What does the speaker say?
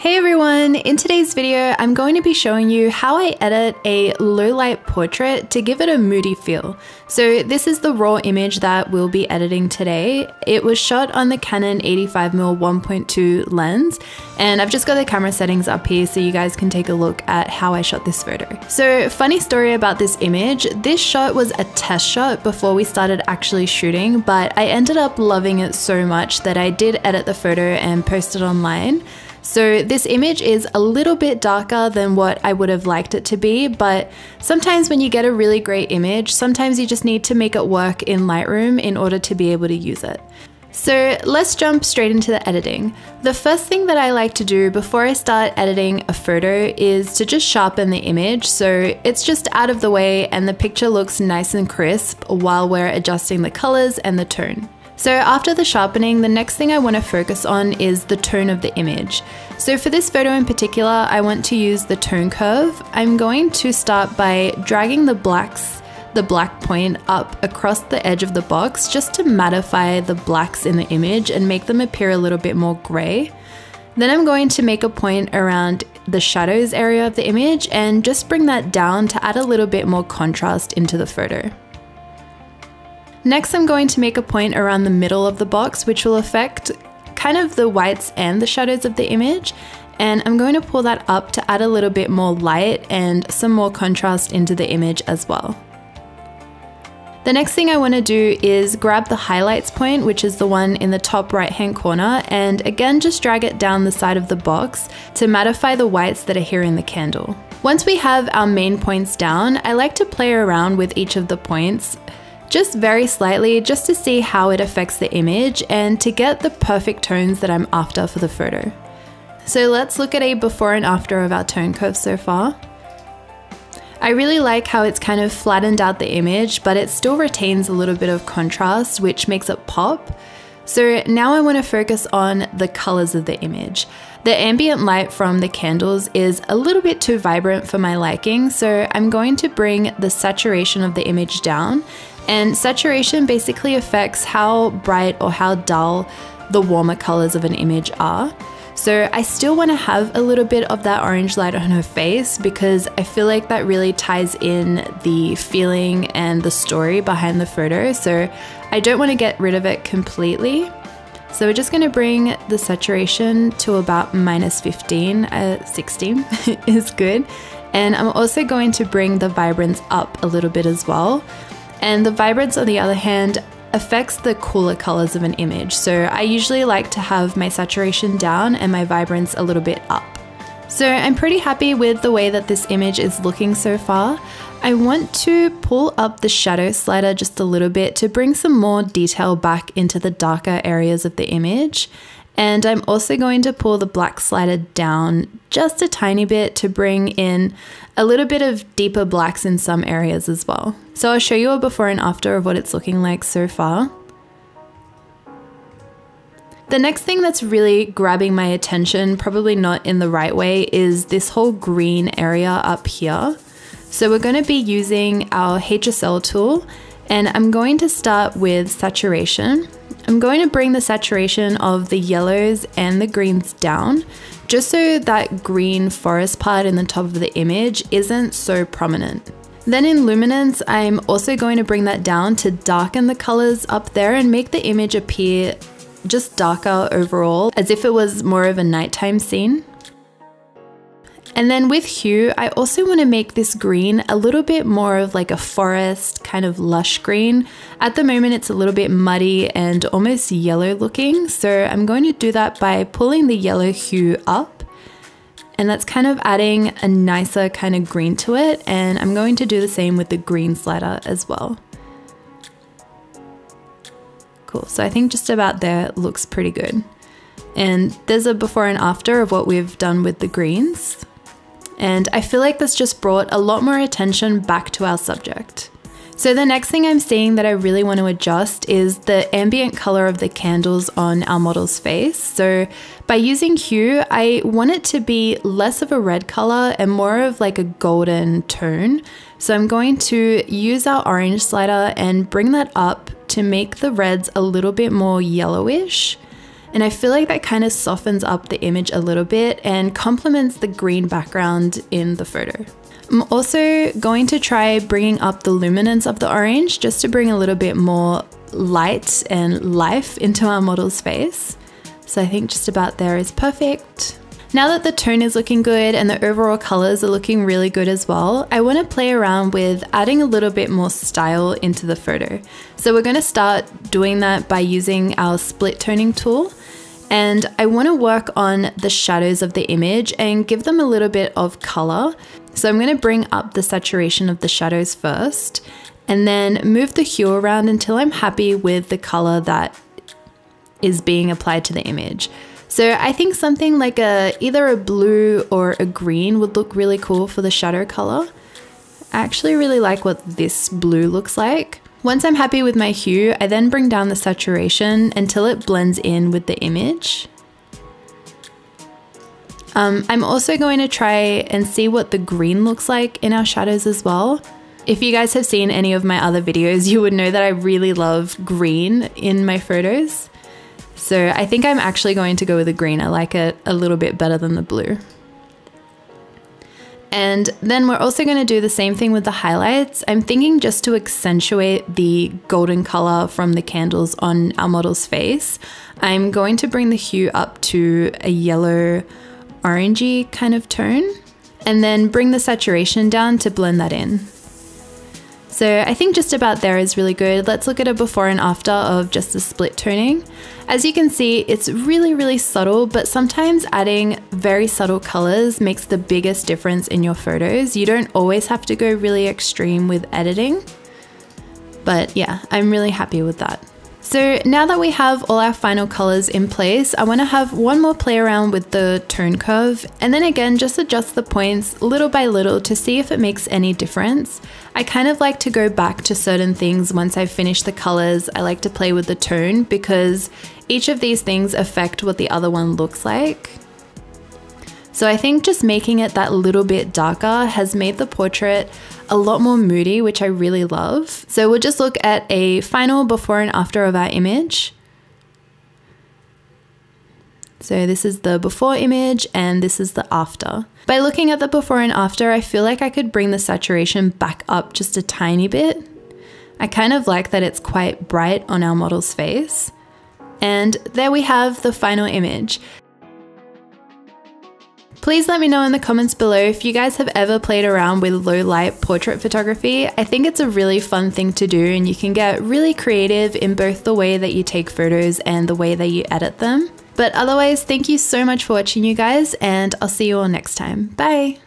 Hey everyone, in today's video, I'm going to be showing you how I edit a low light portrait to give it a moody feel. So this is the raw image that we'll be editing today. It was shot on the Canon 85mm 1.2 lens, and I've just got the camera settings up here so you guys can take a look at how I shot this photo. So funny story about this image, this shot was a test shot before we started actually shooting, but I ended up loving it so much that I did edit the photo and post it online. So this image is a little bit darker than what I would have liked it to be, but sometimes when you get a really great image, sometimes you just need to make it work in Lightroom in order to be able to use it. So let's jump straight into the editing. The first thing that I like to do before I start editing a photo is to just sharpen the image so it's just out of the way and the picture looks nice and crisp while we're adjusting the colors and the tone. So after the sharpening, the next thing I want to focus on is the tone of the image. So for this photo in particular, I want to use the tone curve. I'm going to start by dragging the black point up across the edge of the box just to mattify the blacks in the image and make them appear a little bit more grey. Then I'm going to make a point around the shadows area of the image and just bring that down to add a little bit more contrast into the photo. Next, I'm going to make a point around the middle of the box, which will affect kind of the whites and the shadows of the image. And I'm going to pull that up to add a little bit more light and some more contrast into the image as well. The next thing I want to do is grab the highlights point, which is the one in the top right-hand corner, and again just drag it down the side of the box to mattify the whites that are here in the candle. Once we have our main points down, I like to play around with each of the points just very slightly, just to see how it affects the image and to get the perfect tones that I'm after for the photo. So let's look at a before and after of our tone curve so far. I really like how it's kind of flattened out the image, but it still retains a little bit of contrast, which makes it pop. So now I want to focus on the colors of the image. The ambient light from the candles is a little bit too vibrant for my liking, so I'm going to bring the saturation of the image down. And saturation basically affects how bright or how dull the warmer colors of an image are. So I still want to have a little bit of that orange light on her face because I feel like that really ties in the feeling and the story behind the photo. So I don't want to get rid of it completely. So we're just going to bring the saturation to about -15, 16 is good. And I'm also going to bring the vibrance up a little bit as well. And the vibrance, on the other hand, affects the cooler colors of an image. So I usually like to have my saturation down and my vibrance a little bit up. So I'm pretty happy with the way that this image is looking so far. I want to pull up the shadow slider just a little bit to bring some more detail back into the darker areas of the image. And I'm also going to pull the black slider down just a tiny bit to bring in a little bit of deeper blacks in some areas as well. So I'll show you a before and after of what it's looking like so far. The next thing that's really grabbing my attention, probably not in the right way, is this whole green area up here. So we're going to be using our HSL tool, and I'm going to start with saturation. I'm going to bring the saturation of the yellows and the greens down, just so that green forest part in the top of the image isn't so prominent. Then in luminance, I'm also going to bring that down to darken the colors up there and make the image appear just darker overall, as if it was more of a nighttime scene. And then with hue, I also want to make this green a little bit more of like a forest kind of lush green. At the moment, it's a little bit muddy and almost yellow looking. So I'm going to do that by pulling the yellow hue up, and that's kind of adding a nicer kind of green to it. And I'm going to do the same with the green slider as well. Cool. So I think just about there looks pretty good. And there's a before and after of what we've done with the greens. And I feel like this just brought a lot more attention back to our subject. So the next thing I'm seeing that I really want to adjust is the ambient color of the candles on our model's face. So by using hue, I want it to be less of a red color and more of like a golden tone. So I'm going to use our orange slider and bring that up to make the reds a little bit more yellowish. And I feel like that kind of softens up the image a little bit and complements the green background in the photo. I'm also going to try bringing up the luminance of the orange just to bring a little bit more light and life into our model's face. So I think just about there is perfect. Now that the tone is looking good and the overall colors are looking really good as well, I want to play around with adding a little bit more style into the photo. So we're going to start doing that by using our split toning tool. And I want to work on the shadows of the image and give them a little bit of color. So I'm going to bring up the saturation of the shadows first and then move the hue around until I'm happy with the color that is being applied to the image. So I think something like either a blue or a green would look really cool for the shadow color. I actually really like what this blue looks like. Once I'm happy with my hue, I then bring down the saturation until it blends in with the image. I'm also going to try and see what the green looks like in our shadows as well. If you guys have seen any of my other videos, you would know that I really love green in my photos. So I think I'm actually going to go with the green. I like it a little bit better than the blue. And then we're also going to do the same thing with the highlights. I'm thinking just to accentuate the golden color from the candles on our model's face. I'm going to bring the hue up to a yellow, orangey kind of tone, and then bring the saturation down to blend that in. So I think just about there is really good. Let's look at a before and after of just the split toning. As you can see, it's really, really subtle, but sometimes adding very subtle colors makes the biggest difference in your photos. You don't always have to go really extreme with editing, but yeah, I'm really happy with that. So now that we have all our final colors in place, I want to have one more play around with the tone curve and then again just adjust the points little by little to see if it makes any difference. I kind of like to go back to certain things once I've finished the colors. I like to play with the tone because each of these things affect what the other one looks like. So I think just making it that little bit darker has made the portrait a lot more moody, which I really love. So we'll just look at a final before and after of our image. So this is the before image and this is the after. By looking at the before and after, I feel like I could bring the saturation back up just a tiny bit. I kind of like that it's quite bright on our model's face. And there we have the final image. Please let me know in the comments below if you guys have ever played around with low light portrait photography. I think it's a really fun thing to do and you can get really creative in both the way that you take photos and the way that you edit them. But otherwise, thank you so much for watching, you guys, and I'll see you all next time. Bye!